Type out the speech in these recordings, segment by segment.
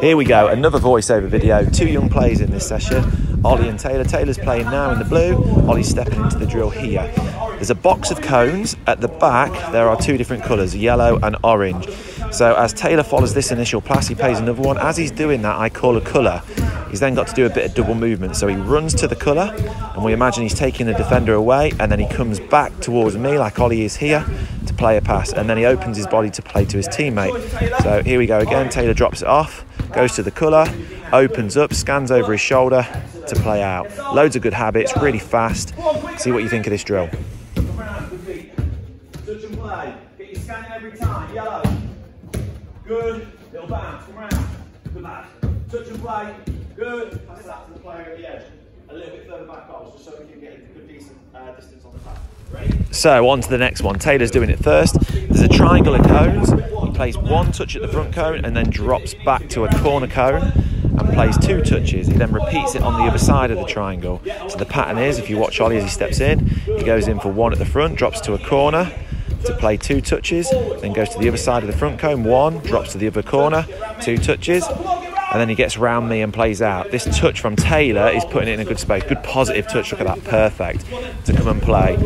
Here we go, another voiceover video. Two young players in this session, Ollie and Taylor. Taylor's playing now in the blue, Ollie's stepping into the drill here. There's a box of cones. At the back, there are two different colours, yellow and orange. So as Taylor follows this initial pass, he plays another one. As he's doing that, I call a colour. He's then got to do a bit of double movement. So he runs to the colour, and we imagine he's taking the defender away, and then he comes back towards me, like Ollie is here, to play a pass. And then he opens his body to play to his teammate. So here we go again. Taylor drops it off, goes to the colour, opens up, scans over his shoulder to play out. Loads of good habits, really fast. See what you think of this drill. Touch and play. Get your scanning every time. Yellow. Good. Little bounce. Come round. Good lad. Touch and play. Good. Pass that to the player at the edge. A little bit further back, just so we can get a good, decent distance on the pass. Ready? So, on to the next one. Taylor's doing it first. There's a triangle of cones. He plays one touch at the front cone and then drops back to a corner cone and plays two touches. He then repeats it on the other side of the triangle. So the pattern is, if you watch Ollie as he steps in, he goes in for one at the front, drops to a corner to play two touches, then goes to the other side of the front cone, one, drops to the other corner, two touches, and then he gets round me and plays out. This touch from Taylor is putting it in a good space, good positive touch, look at that, perfect, to come and play.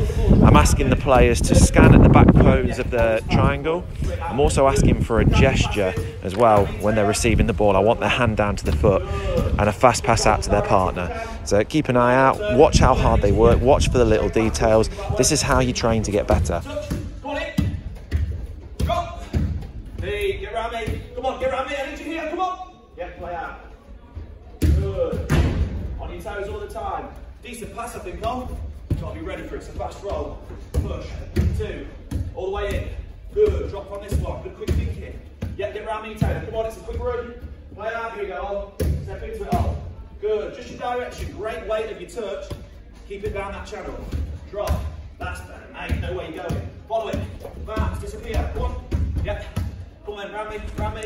I'm asking the players to scan at the back cones of the triangle. I'm also asking for a gesture as well when they're receiving the ball. I want their hand down to the foot and a fast pass out to their partner. So keep an eye out, watch how hard they work, watch for the little details. This is how you train to get better. Hey, get around me. Come on, get around me. I need you here. Come on. Yeah, play out. Good. On your toes all the time. Decent pass, I think, Cole. Got to be ready for it. It's a fast roll. Push. Two. All the way in. Good. Drop on this one. Good quick thinking. Yeah, get around me, Taylor. Come on, it's a quick run. Play out. Here we go. Step into it. On. Good. Just your direction. Great weight of your touch. Keep it down that channel. Drop. That's better, mate. Know where you're going. Follow it. Bounce. Disappear. Come on. Yep.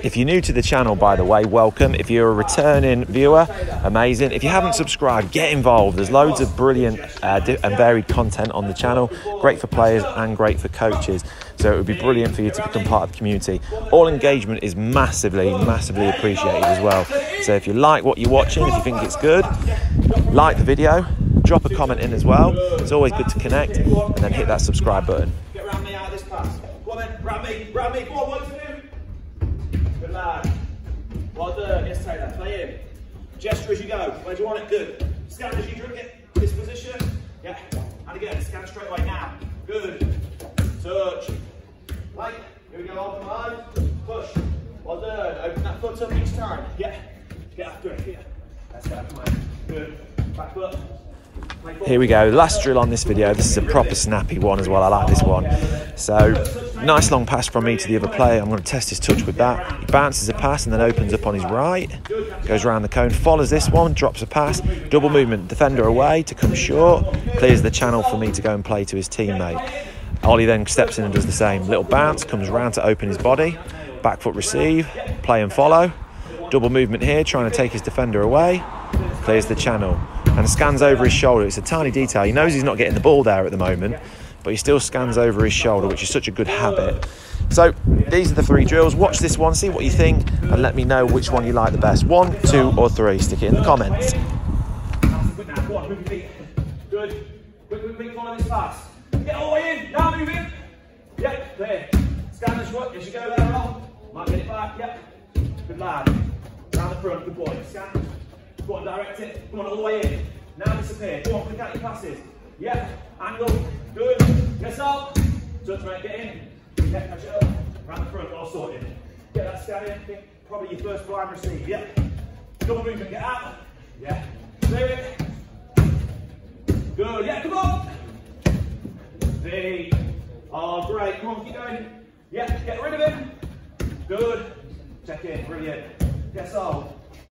If you're new to the channel, by the way, welcome. If you're a returning viewer, amazing. If you haven't subscribed, get involved. There's loads of brilliant and varied content on the channel. Great for players and great for coaches. So it would be brilliant for you to become part of the community. All engagement is massively, massively appreciated as well. So if you like what you're watching, if you think it's good, like the video, drop a comment in as well. It's always good to connect, and then hit that subscribe button. Get around me out of this pass. Come on then, grab me, come on, what do you do? Good lad. Well done, yes Taylor, play in. Gesture as you go, where do you want it? Good. Scan as you drink it, this position. Yeah, and again, scan straight away now. Good. Search. Wait, here we go, open wide. Push. Well done, open that foot up each time. Yeah, get after it, yeah. That's it, good. Back foot. Here we go, last drill on this video. This is a proper snappy one as well, I like this one. So, nice long pass from me to the other player. I'm going to test his touch with that. He bounces a pass and then opens up on his right, goes around the cone, follows this one, drops a pass, double movement, defender away to come short, clears the channel for me to go and play to his teammate. Ollie then steps in and does the same. Little bounce, comes round to open his body, back foot receive, play and follow, double movement here, trying to take his defender away, clears the channel. And scans over his shoulder. It's a tiny detail. He knows he's not getting the ball there at the moment, but he still scans over his shoulder, which is such a good habit. So these are the three drills. Watch this one, see what you think, and let me know which one you like the best. 1, 2, or 3. Stick it in the comments. Good. Quick movement, follow this pass. Get all the way in. Now move in. Yep, there. Scan this one. As you go there on. Might get it back. Yep. Good lad. Down the front. Good boy. Scan. Go on, direct it. Come on, all the way in. Now disappear. Go on, click out your passes. Yeah, angle. Good. Yes up. Touch, mate. Get in. Yeah, catch it up. Round the front. All sorted. Get that scan in. Probably your first blind receive. Yeah. Double movement. Get out. Yeah. Clear it. Good. Yeah, come on. Oh, great. Come on, keep going. Yeah, get rid of him. Good. Check in. Brilliant. Yes up.